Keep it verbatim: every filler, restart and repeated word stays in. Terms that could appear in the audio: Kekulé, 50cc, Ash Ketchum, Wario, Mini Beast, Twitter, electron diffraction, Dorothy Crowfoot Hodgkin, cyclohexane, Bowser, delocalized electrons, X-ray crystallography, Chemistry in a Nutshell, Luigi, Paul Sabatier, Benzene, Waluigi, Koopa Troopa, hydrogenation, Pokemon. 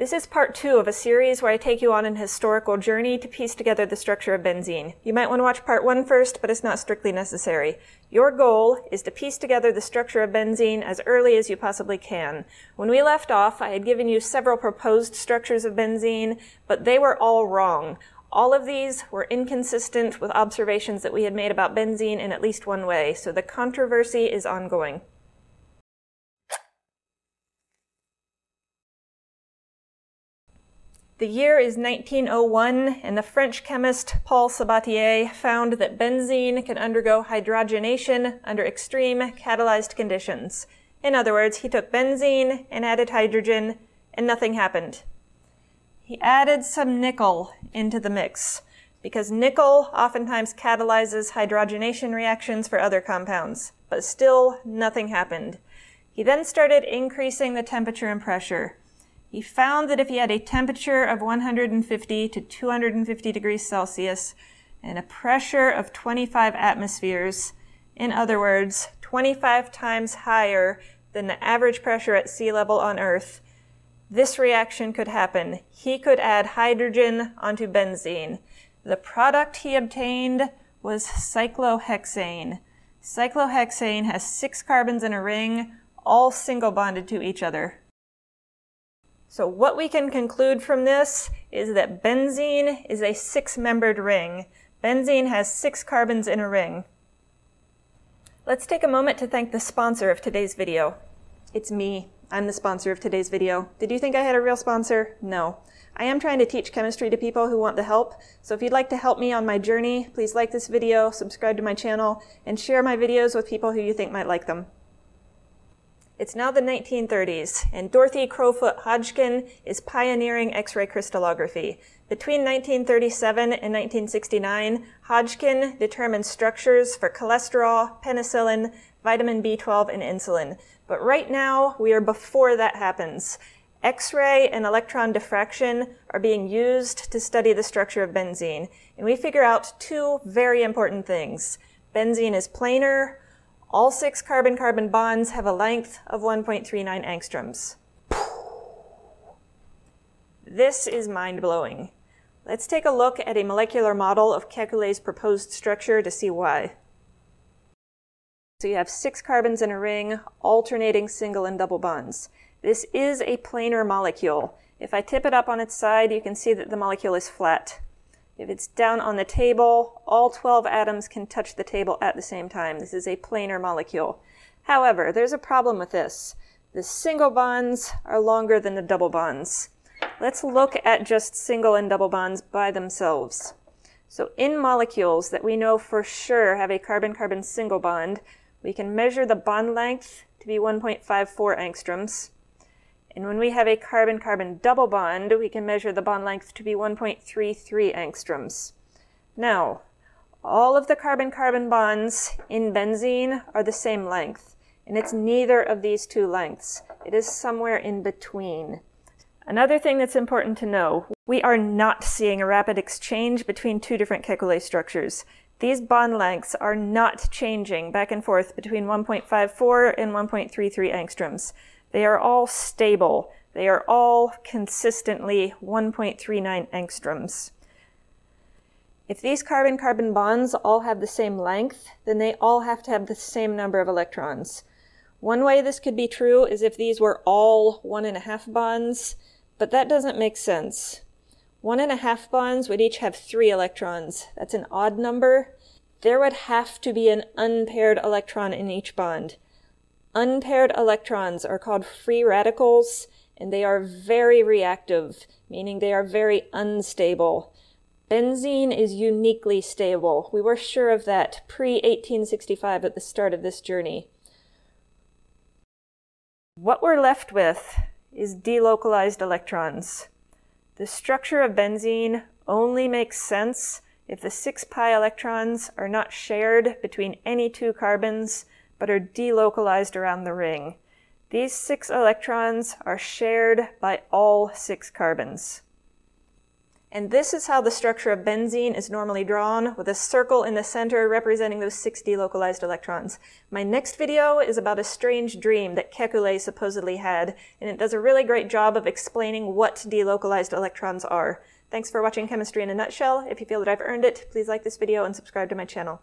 This is part two of a series where I take you on an historical journey to piece together the structure of benzene. You might want to watch part one first, but it's not strictly necessary. Your goal is to piece together the structure of benzene as early as you possibly can. When we left off, I had given you several proposed structures of benzene, but they were all wrong. All of these were inconsistent with observations that we had made about benzene in at least one way, so the controversy is ongoing. The year is nineteen oh one, and the French chemist Paul Sabatier found that benzene can undergo hydrogenation under extreme catalyzed conditions. In other words, he took benzene and added hydrogen, and nothing happened. He added some nickel into the mix, because nickel oftentimes catalyzes hydrogenation reactions for other compounds, but still nothing happened. He then started increasing the temperature and pressure. He found that if he had a temperature of one hundred fifty to two hundred fifty degrees Celsius and a pressure of twenty-five atmospheres, in other words, twenty-five times higher than the average pressure at sea level on Earth, this reaction could happen. He could add hydrogen onto benzene. The product he obtained was cyclohexane. Cyclohexane has six carbons in a ring, all single bonded to each other. So what we can conclude from this is that benzene is a six-membered ring. Benzene has six carbons in a ring. Let's take a moment to thank the sponsor of today's video. It's me. I'm the sponsor of today's video. Did you think I had a real sponsor? No. I am trying to teach chemistry to people who want the help, so if you'd like to help me on my journey, please like this video, subscribe to my channel, and share my videos with people who you think might like them. It's now the nineteen thirties, and Dorothy Crowfoot Hodgkin is pioneering X-ray crystallography. Between nineteen thirty-seven and nineteen sixty-nine, Hodgkin determined structures for cholesterol, penicillin, vitamin B twelve, and insulin. But right now, we are before that happens. X-ray and electron diffraction are being used to study the structure of benzene, and we figure out two very important things. Benzene is planar. All six carbon-carbon bonds have a length of one point three nine angstroms. This is mind-blowing. Let's take a look at a molecular model of Kekulé's proposed structure to see why. So you have six carbons in a ring, alternating single and double bonds. This is a planar molecule. If I tip it up on its side, you can see that the molecule is flat. If it's down on the table, all twelve atoms can touch the table at the same time. This is a planar molecule. However, there's a problem with this. The single bonds are longer than the double bonds. Let's look at just single and double bonds by themselves. So in molecules that we know for sure have a carbon-carbon single bond, we can measure the bond length to be one point five four angstroms. And when we have a carbon-carbon double bond, we can measure the bond length to be one point three three angstroms. Now, all of the carbon-carbon bonds in benzene are the same length, and it's neither of these two lengths. It is somewhere in between. Another thing that's important to know, we are not seeing a rapid exchange between two different Kekulé structures. These bond lengths are not changing back and forth between one point five four and one point three three angstroms. They are all stable. They are all consistently one point three nine angstroms. If these carbon-carbon bonds all have the same length, then they all have to have the same number of electrons. One way this could be true is if these were all one and a half bonds, but that doesn't make sense. One and a half bonds would each have three electrons. That's an odd number. There would have to be an unpaired electron in each bond. Unpaired electrons are called free radicals, and they are very reactive, meaning they are very unstable. Benzene is uniquely stable. We were sure of that pre eighteen sixty-five at the start of this journey. What we're left with is delocalized electrons. The structure of benzene only makes sense if the six pi electrons are not shared between any two carbons, but are delocalized around the ring. These six electrons are shared by all six carbons. And this is how the structure of benzene is normally drawn, with a circle in the center representing those sixty localized electrons. My next video is about a strange dream that Kekulé supposedly had, and it does a really great job of explaining what delocalized electrons are. Thanks for watching Chemistry in a Nutshell. If you feel that I've earned it, please like this video and subscribe to my channel.